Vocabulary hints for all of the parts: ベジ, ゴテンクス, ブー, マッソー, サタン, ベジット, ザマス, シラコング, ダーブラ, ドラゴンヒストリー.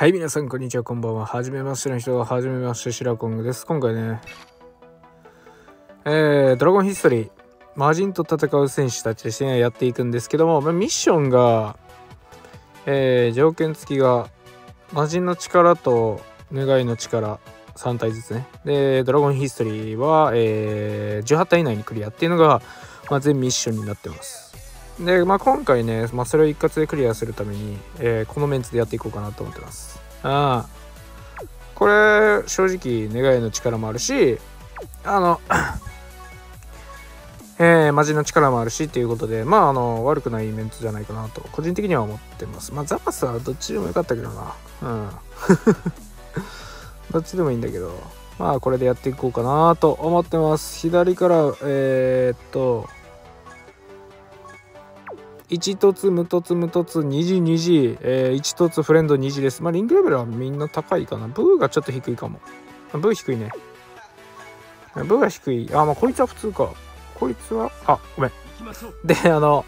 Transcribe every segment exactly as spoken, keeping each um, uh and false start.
はい、皆さんこんにちは、こんばんは。はじめましての人ははじめまして、シラコングです。今回ね、えー、ドラゴンヒストリー、魔人と戦う戦士たちで、ね、やっていくんですけども、まあ、ミッションが、えー、条件付きが、魔人の力と願いの力、さん体ずつね。で、ドラゴンヒストリーは、えー、じゅうはち体以内にクリアっていうのが、まあ、全ミッションになってます。で、まあ、今回ね、まあ、それを一括でクリアするために、えー、このメンツでやっていこうかなと思ってます。ああ、これ正直願いの力もあるし、あのえー、マジの力もあるしっていうことで、まああの悪くないメンツじゃないかなと個人的には思ってます。まあザパスはどっちでもよかったけどな、うん。どっちでもいいんだけど、まあこれでやっていこうかなと思ってます。左からえー、っといち凸、無凸、無凸、にじ、にじ、えー、いち凸、フレンド、にじです。まあ、リングレベルはみんな高いかな。ブーがちょっと低いかも。ブー低いね。ブーが低い。あ、まあ、こいつは普通か。こいつは、あ、ごめん。で、あの、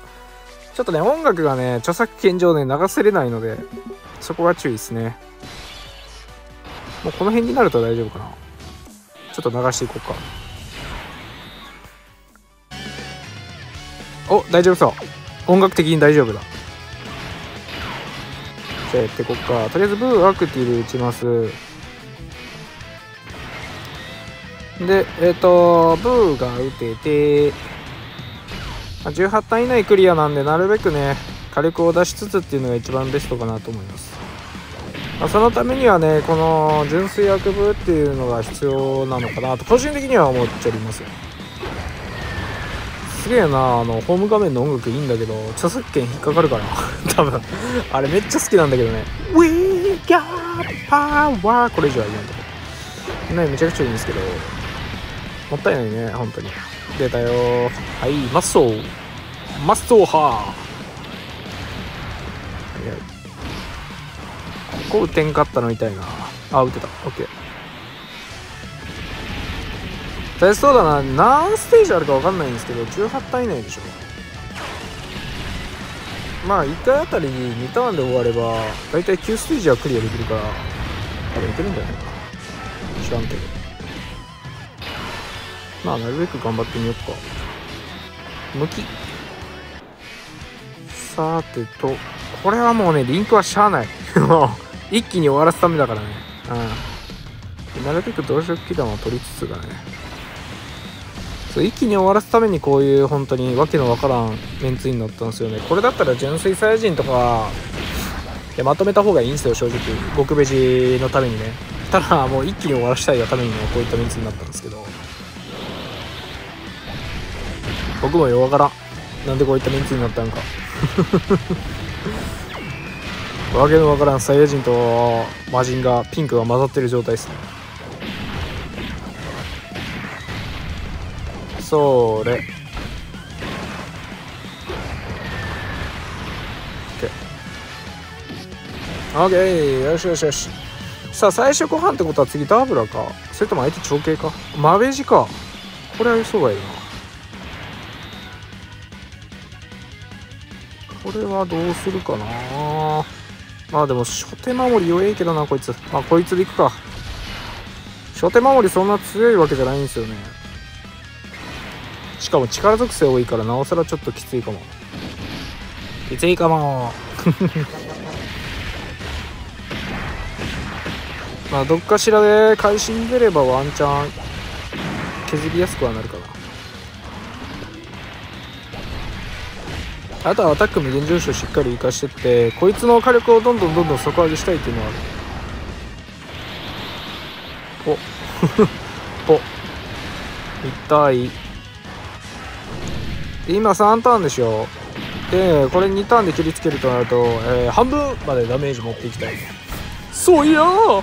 ちょっとね、音楽がね、著作権上ね、流せれないので、そこが注意ですね。もうこの辺になると大丈夫かな。ちょっと流していこうか。お、大丈夫そう。音楽的に大丈夫だ。じゃあやってこっか。とりあえずブーアクティブ打ちます。でえっ、ー、とブーが打ててじゅうはち体以内クリアなんで、なるべくね火力を出しつつっていうのが一番ベストかなと思います。まあ、そのためにはねこの純粋悪ブーっていうのが必要なのかなと個人的には思っちゃいますよ。すげえな、あのホーム画面の音楽いいんだけど著作権引っかかるかな。多分あれめっちゃ好きなんだけどね。We got power、 これ以上は言わんとこね。めちゃくちゃいいんですけどもったいないね本当に。出たよ。はい、マッソーマッソーハー。ここ打てんかったの痛いなあ。打てた。 OK、 大そうだな。何ステージあるか分かんないんですけどじゅうはち体以内でしょ。まあいっ体あたりにターンで終われば大体きゅうステージはクリアできるから多分いけるんじゃないかな。知らんけど、まあなるべく頑張ってみよっか。向き、さてと、これはもうねリンクはしゃあない。もう一気に終わらすためだからね、うん、なるべく同色気弾を取りつつだね。一気に終わらすためにこういう本当にわけのわからんメンツになったんですよね。これだったら純粋サイヤ人とかでまとめた方がいいんですよ正直。極ベジのためにね。ただもう一気に終わらしたいがためにもこういったメンツになったんですけど、僕もようわからんなんでこういったメンツになったんか。わけのわからんサイヤ人と魔人がピンクが混ざってる状態ですね。それ、OK、 よしよしよし。さあ最初ご飯ってことは次ダーブラか、それとも相手長兄かマベジか。これは予想外だな。これはどうするかな。まあでも初手守り弱いけどなこいつ。まあこいつでいくか。初手守りそんな強いわけじゃないんですよね。しかも力属性多いからなおさらちょっときついかもきついかも。まあどっかしらで会心出ればワンチャン削りやすくはなるかな。あとはアタック無限上昇しっかり生かしてってこいつの火力をどんどんどんどん底上げしたいっていうのはある。おお痛い。で今さんターンでしょ。でこれにターンで切りつけるとなると、えー、半分までダメージ持っていきたい。そういやー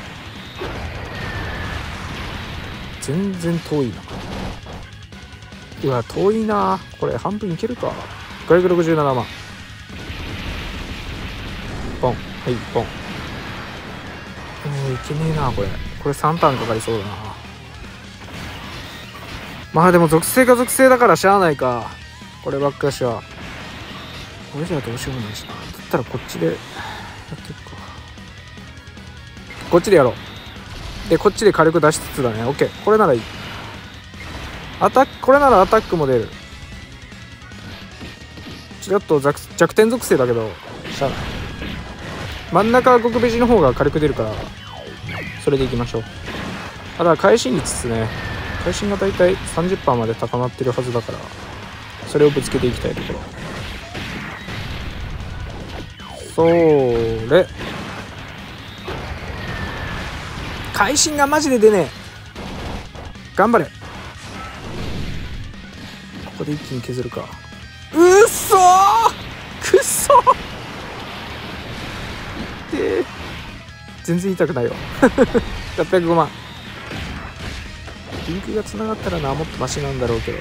全然遠いな。うわ遠いな。これ半分いけるか。ごひゃくろくじゅうななまんポン。はいポン。えー、いけねえなこれ。これさんターンかかりそうだな。まあでも属性が属性だからしゃあないか。こればっかしはこれじゃどうしようもないしな。だったらこっちでやっていくか。こっちでやろう。でこっちで火力出しつつだね。 OK、 これならいい。アタック、これならアタックも出る。ちょっと弱点属性だけどしゃあない。真ん中は極ベジの方が火力出るからそれでいきましょう。ただ会心率ですね。会心が大体 さんじゅっパーセント まで高まってるはずだからそれをぶつけていきたいところ。それ会心がマジで出ねえ。頑張れ。ここで一気に削るか。うっそー、くっそー、えー、全然痛くないよ。はっぴゃくごまんリンクがつながったらなもっとマシなんだろうけど。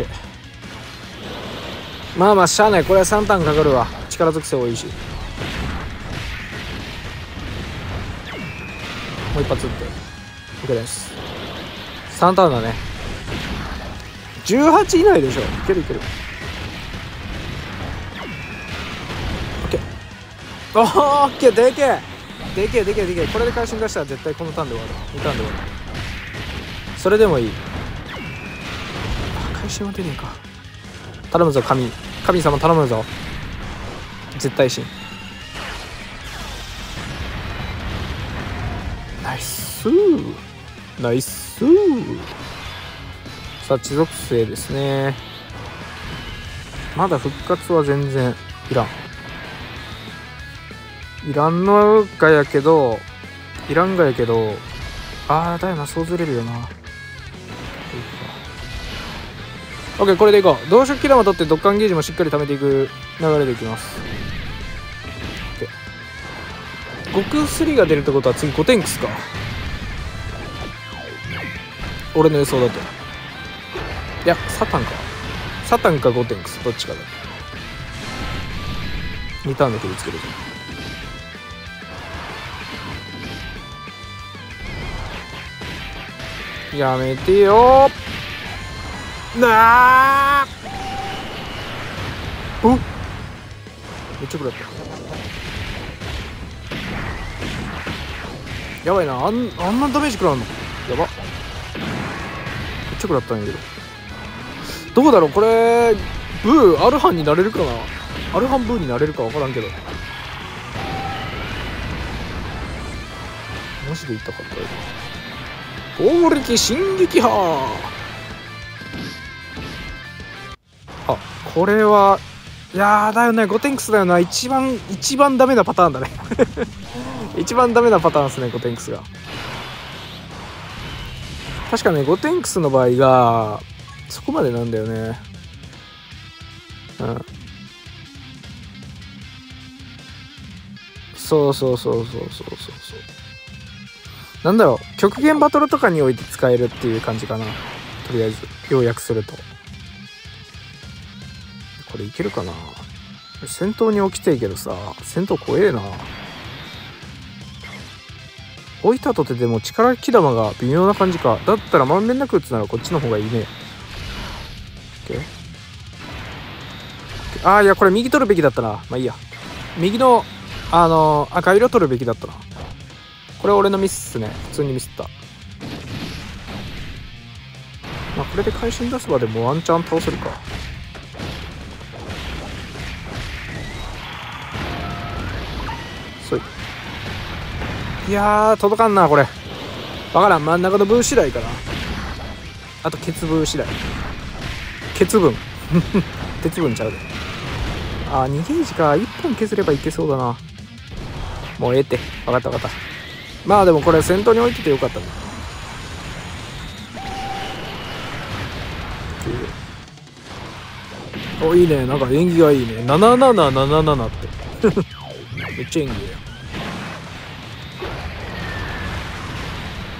OK、 まあまあしゃあない。これはさんターンかかるわ。力属性多いし。もう一発撃って OK です。さんターンだね。じゅうはち以内でしょ。いけるいける。 OK、 おー OK、 でけえでけえでけえでけえ。これで会心出したら絶対このターンで終わる。にターンで終わる。それでもいい。あ、会心は出ねえか。頼むぞ神、神様頼むぞ絶対神。ナイスーナイスー。さあ地属性ですね。まだ復活は全然いらんいらんのがやけどいらんがやけどああだよな。そうずれるよな。 OK、 これでいこう。同色キラマ取ってドッカンゲージもしっかり貯めていく流れでいきます。 OK、 ごくすりが出るってことは次ごテンクスか、俺の予想だと。いやサタンかサタンかゴテンクスどっちかだ。にターンで切りつけるぞ。やめてよなあ。おっめっちゃくらった。やばいな。あん、あんなダメージ食らうのやばっ。ったんだけどどうだろうこれ。ブーアルハンになれるかな。アルハンブーになれるか分からんけどマジで痛かったよ。剛力進撃波。あこれはいやだよね。ゴテンクスだよな。一番一番ダメなパターンだね。一番ダメなパターンですねゴテンクスが。確かねゴテンクスの場合がそこまでなんだよね。うんそうそうそうそうそうそうそうなんだろう。極限バトルとかにおいて使えるっていう感じかな。とりあえず要約するとこれいけるかな。戦闘に起きていいけどさ戦闘怖えな。置いたとてでも力き玉が微妙な感じか。だったらまんべんなく打つならこっちの方がいいね。 OK、 ああいやこれ右取るべきだったな。まあいいや右のあのー、赤色取るべきだったな。これは俺のミスっすね。普通にミスった。まあこれで会心出せばでもワンチャン倒せるか。そいいやー届かんなこれ。わからん真ん中の分次第かな。あとケツ分次第。ケツ分鉄分ちゃうで。あーにゲージか。いっぽん削ればいけそうだな。もうええってわかったわかった。まあでもこれ先頭に置いててよかったね。おいいね。なんか縁起がいいね。なななななななってめっちゃ縁起や。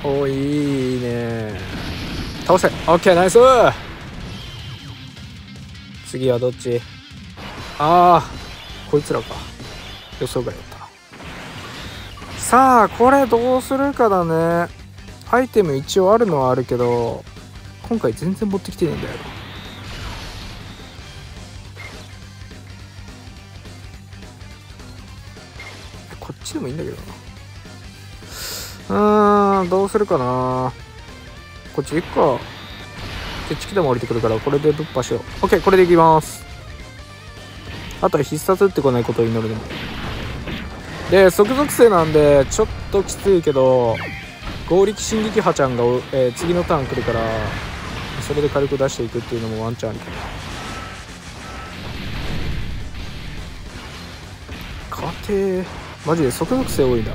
おいいね。倒せ。 OK ナイス。次はどっち。ああこいつらか。予想外だったな。さあこれどうするかだね。アイテム一応あるのはあるけど今回全然持ってきてねえんだよ。ちでもいいんだけどな。うーん、どうするかな。こっち行くか。こっち来ても降りてくるから、これでぶっぱしよう。 OK、 これでいきます。あとは必殺打ってこないことを祈るでもで、即属性なんでちょっときついけど、剛力進撃波ちゃんが、えー、次のターン来るから、それで軽く出していくっていうのもワンチャンありかな。勝てー。マジで即属性多いな。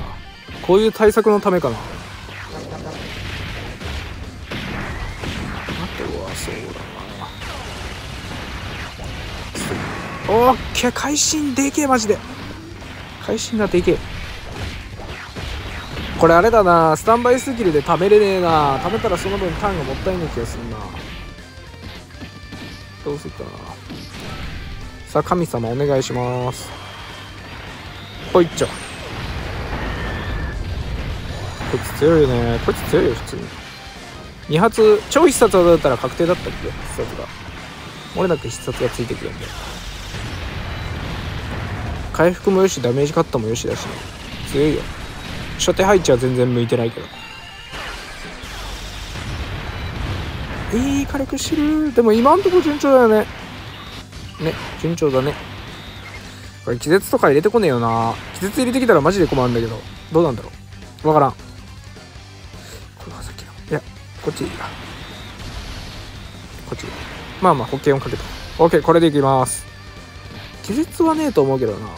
こういう対策のためかな。あとはそうだな。オッケー、会心でけえ。マジで会心がでけえ。これあれだな、スタンバイスキルで貯めれねえな。貯めたらその分ターンがもったいない気がするな。どうするかな。さあ神様お願いします。こいっちょ、こいつ強いよね。こいつ強いよ普通に。に発超必殺技だったら確定だったっけ。必殺が漏れなく必殺がついてくるんで、回復もよしダメージカットもよしだし、ね、強いよ。初手配置は全然向いてないけど、いい火力してる。でも今んとこ順調だよね。ね、順調だね。これ気絶とか入れてこねえよな。気絶入れてきたらマジで困るんだけど、どうなんだろう、分からん。これは先だ。いやこっちいいな、こっちいい。まあまあ保険をかけた。 OK、 これでいきます。気絶はねえと思うけどな。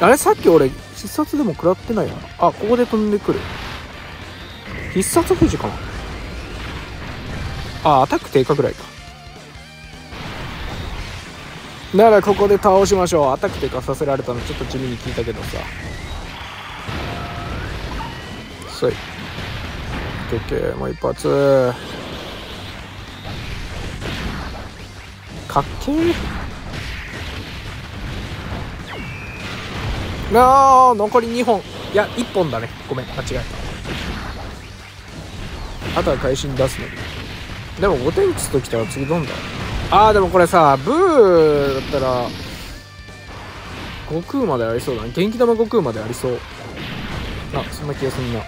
あれさっき俺必殺でも食らってないな。あ、ここで飛んでくる。必殺富士かな。あ、アタック低下ぐらいか。ならここで倒しましょう。アタック低下させられたのちょっと地味に効いたけどさ。そい。オッケー、もう一発。かっけー。あー、残りにほん。いやいっぽんだね。ごめん間違えた。あとは会心出すのに。でもごてん打つときたら次どんだ。あーでもこれさ、ブーだったら悟空までありそうだね。元気玉悟空までありそう。あ、そんな気がすんな。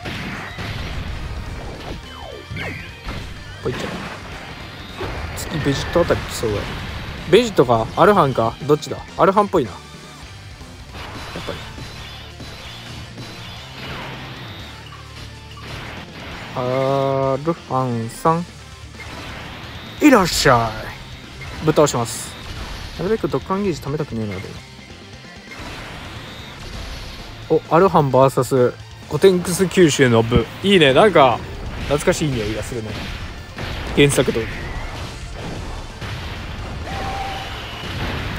ぽいっちゃう。次ベジットあたり来そうだ。ベジットかアルハンかどっちだ。アルハンっぽいなやっぱり。アルハンさんいらっしゃい。ぶっ倒します。なるべくドッカンゲージ貯めたくねえので。お、アルハン ブイエス ゴテンクス九州の部、いいね。なんか懐かしい匂いがするね、原作通り。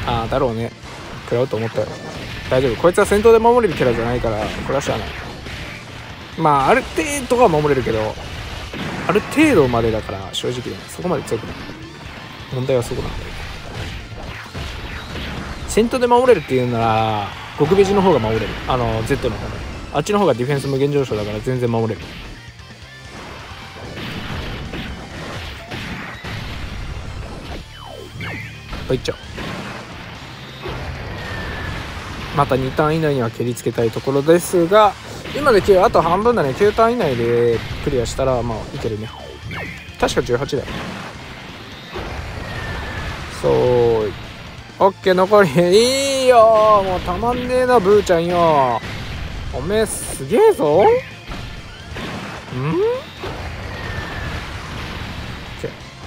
ああだろうね、食らうと思ったよ。大丈夫、こいつは戦闘で守れるキャラじゃないから、これはしゃあない。まあある程度は守れるけど、ある程度までだから正直ね、そこまで強くない。問題はそこなんだよ。戦闘で守れるっていうなら極ベジの方が守れる。あの Z の方が、あっちの方がディフェンス無限上昇だから全然守れる。はいっちゃう。またにターン以内には蹴りつけたいところですが、今できるあと半分だね。きゅうターン以内でクリアしたらまあいけるね。確かじゅうはちだよ。そう、オッケー、残りいいよ。もうたまんねえなブーちゃんよ。おめえすげえぞ。ん、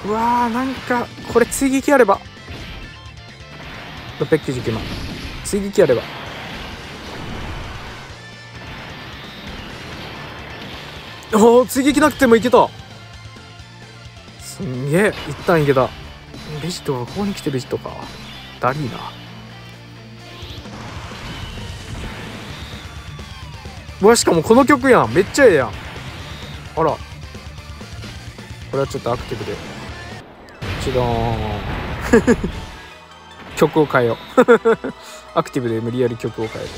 うわー、なんかこれ追撃あればろっぴゃくきゅうじゅうきゅうまん、追撃あればおお、追撃なくてもいけた。すんげえ、一旦いけた。ベジットがここに来て、ベジットかダリーナ。うわ、しかもこの曲やん、めっちゃええやん。あら、これはちょっとアクティブでチドーン曲を変えようアクティブで無理やり曲を変える。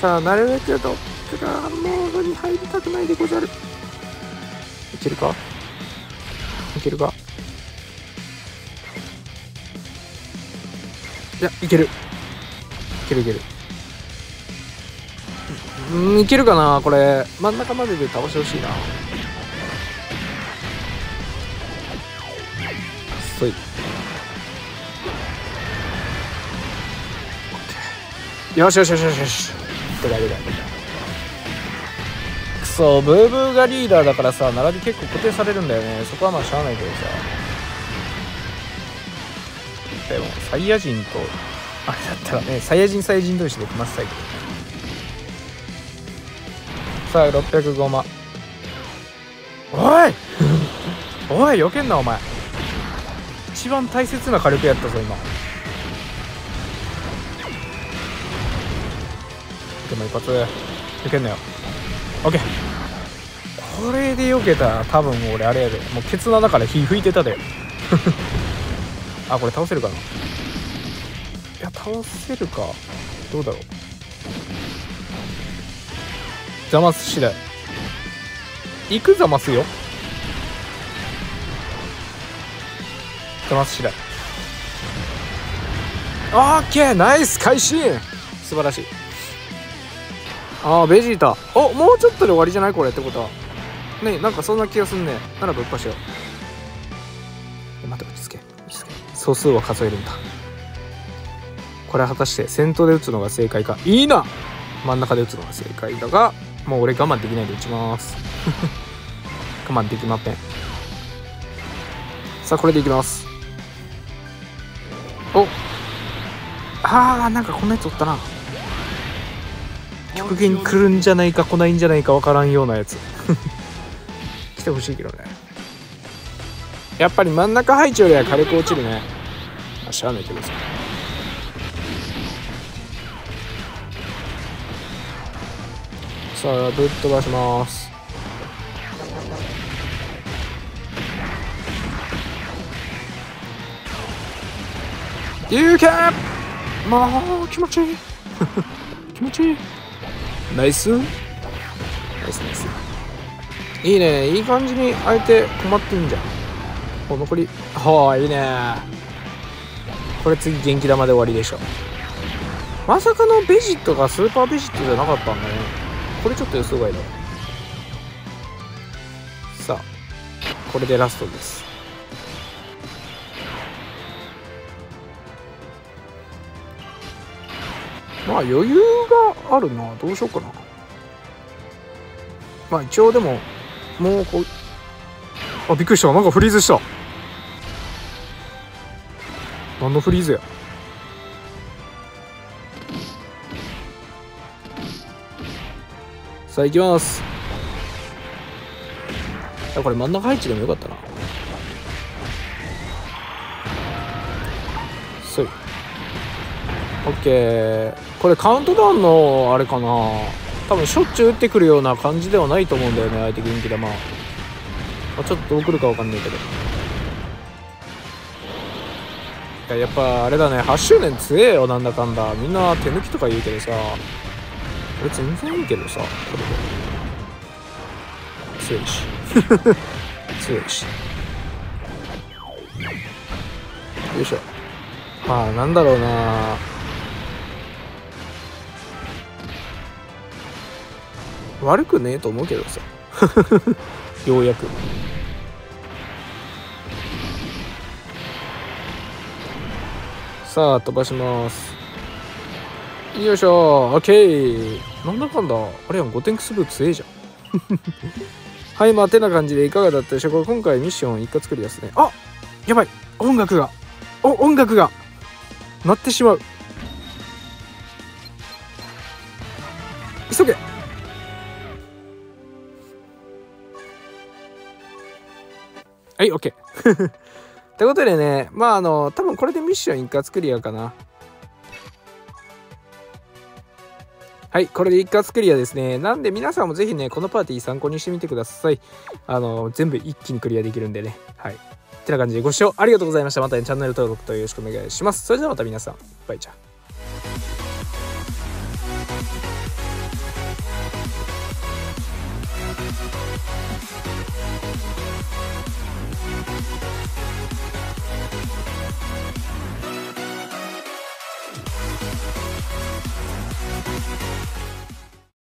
さあなるべくどっかがモードに入りたくないでござる。いけるか、いけるか。いやいける、いけるいける。うん、いけるかなこれ。真ん中までで倒してほしいな。そいよしよしよしよしよし。出た出た出た。くそ、ブーブーがリーダーだからさ、並び結構固定されるんだよね。そこはまあしゃあないけどさ。でもサイヤ人とあれだったらね、サイヤ人サイヤ人同士で真っ最後。さあろっぴゃくごまん。おいおい、避けんなお前。一番大切な火力やったぞ今。でも一発避けんなよ。 OK、 これで避けたら多分俺あれやで、もうケツの中で火吹いてたであ、これ倒せるかな。いや倒せるかどうだろう。ザマス次第。行くザマスよ。ザマス次第。オッケー、ナイス会心、素晴らしい。ああベジータ、おもうちょっとで終わりじゃないこれってことはね。なんかそんな気がすんね。ならぶっぱしよう。待って落ち着け落ち着け。総数は数えるんだ。これは果たして先頭で打つのが正解か。いいな、真ん中で打つのが正解だが、もう俺我慢できないで打ちます我慢できません。さあこれでいきます。おあー、なんかこんなやつおったな。極限来るんじゃないか来ないんじゃないか分からんようなやつ来てほしいけどね。やっぱり真ん中配置よりは軽く落ちるね。あ、しゃあないけどさ。さあぶっ飛ばします。ゆうけもう気持ちいい気持ちいい。ナイスナイスナイス。いいね、いい感じに相手困ってんじゃん。お残り、はあいいね。これ次元気玉で終わりでしょ。まさかのベジットがスーパーベジットじゃなかったんだね。これちょっと予想外だ。さあこれでラストです。まあ余裕があるな。どうしようかな。まあ一応でももうこう、あびっくりした、なんかフリーズした。何のフリーズや。さあ行きます。これ真ん中配置でもよかったな。そい OK。 これカウントダウンのあれかな、多分しょっちゅう打ってくるような感じではないと思うんだよね相手元気玉。まあ、ちょっとどう来るか分かんないけど、やっぱあれだね、はちしゅうねん強えよ。なんだかんだみんな手抜きとか言うけどさ、これ全然いいけどさ、これ強いし強いしよいしょ。まあなんだろうな、悪くねえと思うけどさようやくさあ飛ばします。よいしょ、オッケー。なんだかんだあれやん、ごてんくすぶ強えじゃんはいまあてな感じでいかがだったでしょうか。これ今回ミッション一括クリアですね。あやばい、音楽がお音楽が鳴ってしまう。急げ。はい OK ってことでね、まああの多分これでミッション一括クリアかな。はい、これで一括クリアですね。なんで皆さんもぜひね、このパーティー参考にしてみてください。あの、全部一気にクリアできるんでね。はい。ってな感じでご視聴ありがとうございました。またね、チャンネル登録とよろしくお願いします。それではまた皆さん、バイチャー。